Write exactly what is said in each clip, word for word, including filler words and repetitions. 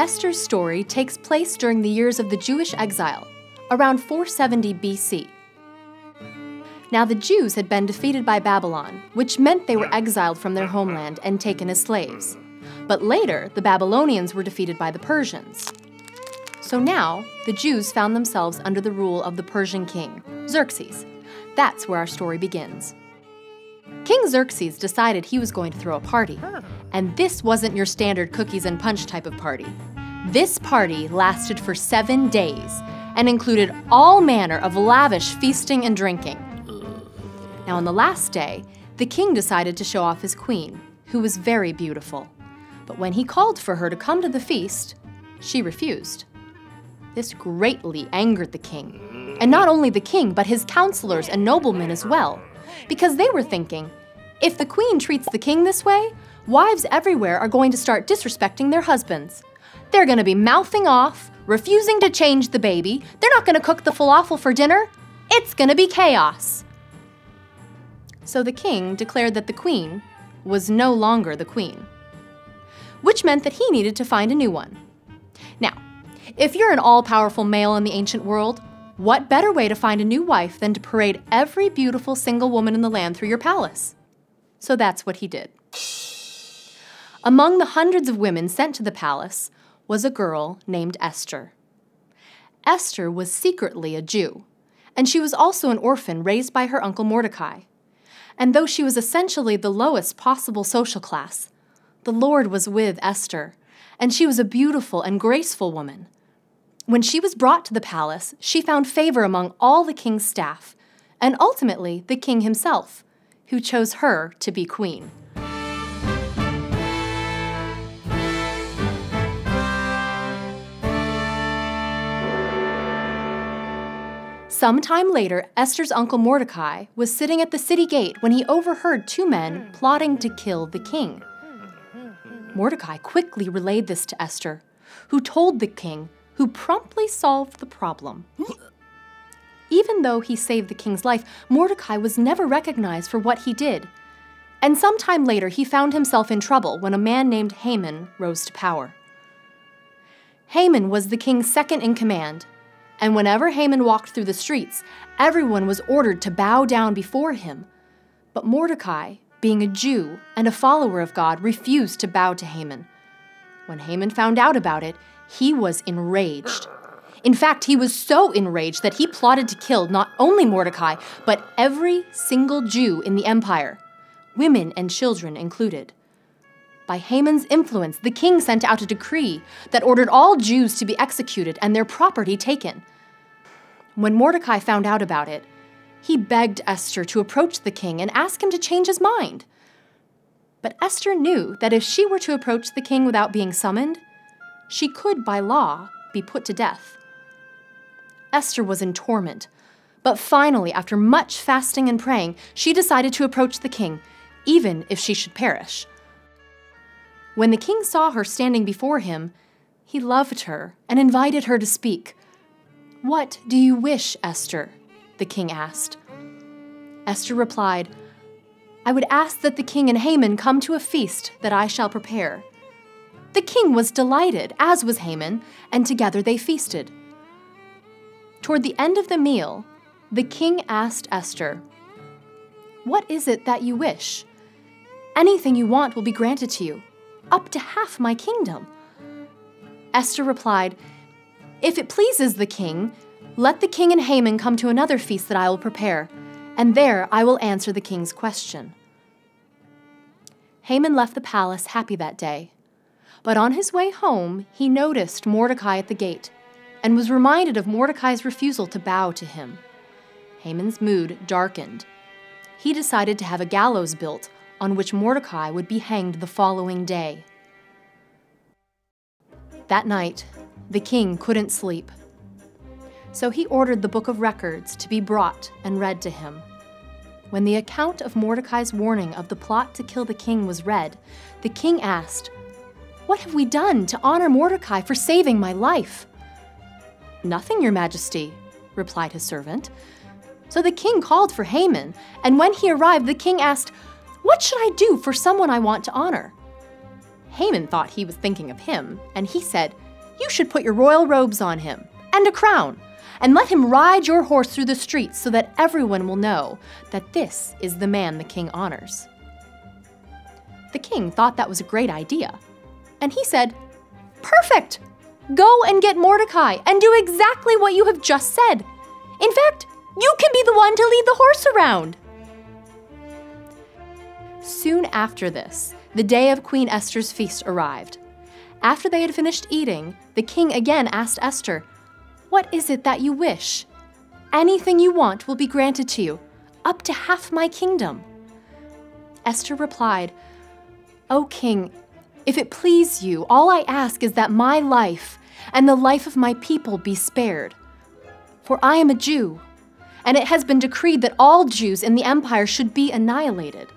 Esther's story takes place during the years of the Jewish exile, around four seventy B C. Now the Jews had been defeated by Babylon, which meant they were exiled from their homeland and taken as slaves. But later, the Babylonians were defeated by the Persians. So now, the Jews found themselves under the rule of the Persian king, Xerxes. That's where our story begins. King Xerxes decided he was going to throw a party. And this wasn't your standard cookies and punch type of party. This party lasted for seven days and included all manner of lavish feasting and drinking. Now on the last day, the king decided to show off his queen, who was very beautiful. But when he called for her to come to the feast, she refused. This greatly angered the king. And not only the king, but his counselors and noblemen as well, because they were thinking, if the queen treats the king this way, wives everywhere are going to start disrespecting their husbands. They're going to be mouthing off, refusing to change the baby. They're not going to cook the falafel for dinner. It's going to be chaos. So the king declared that the queen was no longer the queen, which meant that he needed to find a new one. Now, if you're an all-powerful male in the ancient world, what better way to find a new wife than to parade every beautiful single woman in the land through your palace? So that's what he did. Among the hundreds of women sent to the palace was a girl named Esther. Esther was secretly a Jew, and she was also an orphan raised by her uncle Mordecai. And though she was essentially the lowest possible social class, the Lord was with Esther, and she was a beautiful and graceful woman. When she was brought to the palace, she found favor among all the king's staff, and ultimately the king himself, who chose her to be queen. Sometime later, Esther's uncle Mordecai was sitting at the city gate when he overheard two men plotting to kill the king. Mordecai quickly relayed this to Esther, who told the king, who promptly solved the problem. Even though he saved the king's life, Mordecai was never recognized for what he did. And sometime later, he found himself in trouble when a man named Haman rose to power. Haman was the king's second in command. And whenever Haman walked through the streets, everyone was ordered to bow down before him. But Mordecai, being a Jew and a follower of God, refused to bow to Haman. When Haman found out about it, he was enraged. In fact, he was so enraged that he plotted to kill not only Mordecai, but every single Jew in the empire, women and children included. By Haman's influence, the king sent out a decree that ordered all Jews to be executed and their property taken. When Mordecai found out about it, he begged Esther to approach the king and ask him to change his mind. But Esther knew that if she were to approach the king without being summoned, she could, by law, be put to death. Esther was in torment, but finally, after much fasting and praying, she decided to approach the king, even if she should perish. When the king saw her standing before him, he loved her and invited her to speak. "What do you wish, Esther?" the king asked. Esther replied, "I would ask that the king and Haman come to a feast that I shall prepare." The king was delighted, as was Haman, and together they feasted. Toward the end of the meal, the king asked Esther, "What is it that you wish? Anything you want will be granted to you, up to half my kingdom." Esther replied, "If it pleases the king, let the king and Haman come to another feast that I will prepare, and there I will answer the king's question." Haman left the palace happy that day, but on his way home, he noticed Mordecai at the gate and was reminded of Mordecai's refusal to bow to him. Haman's mood darkened. He decided to have a gallows built on which Mordecai would be hanged the following day. That night, the king couldn't sleep. So he ordered the book of records to be brought and read to him. When the account of Mordecai's warning of the plot to kill the king was read, the king asked, "What have we done to honor Mordecai for saving my life?" "Nothing, Your Majesty," replied his servant. So the king called for Haman, and when he arrived, the king asked, "What should I do for someone I want to honor?" Haman thought he was thinking of him, and he said, you should put your royal robes on him, and a crown, and let him ride your horse through the streets so that everyone will know that this is the man the king honors." The king thought that was a great idea, and he said, "Perfect! Go and get Mordecai and do exactly what you have just said. In fact, you can be the one to lead the horse around." Soon after this, the day of Queen Esther's feast arrived. After they had finished eating, the king again asked Esther, "What is it that you wish? Anything you want will be granted to you, up to half my kingdom." Esther replied, "O king, if it please you, all I ask is that my life and the life of my people be spared. For I am a Jew, and it has been decreed that all Jews in the empire should be annihilated."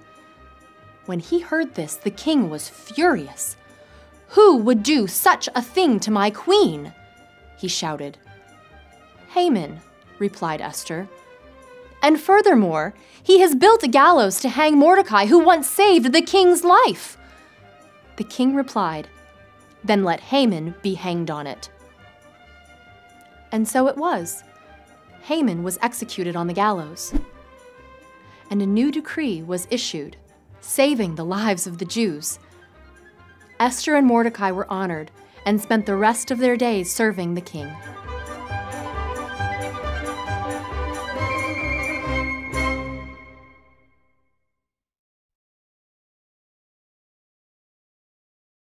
When he heard this, the king was furious. "Who would do such a thing to my queen?" he shouted. "Haman," replied Esther. "And furthermore, he has built a gallows to hang Mordecai, who once saved the king's life." The king replied, "Then let Haman be hanged on it." And so it was. Haman was executed on the gallows. And a new decree was issued, saving the lives of the Jews. Esther and Mordecai were honored and spent the rest of their days serving the king.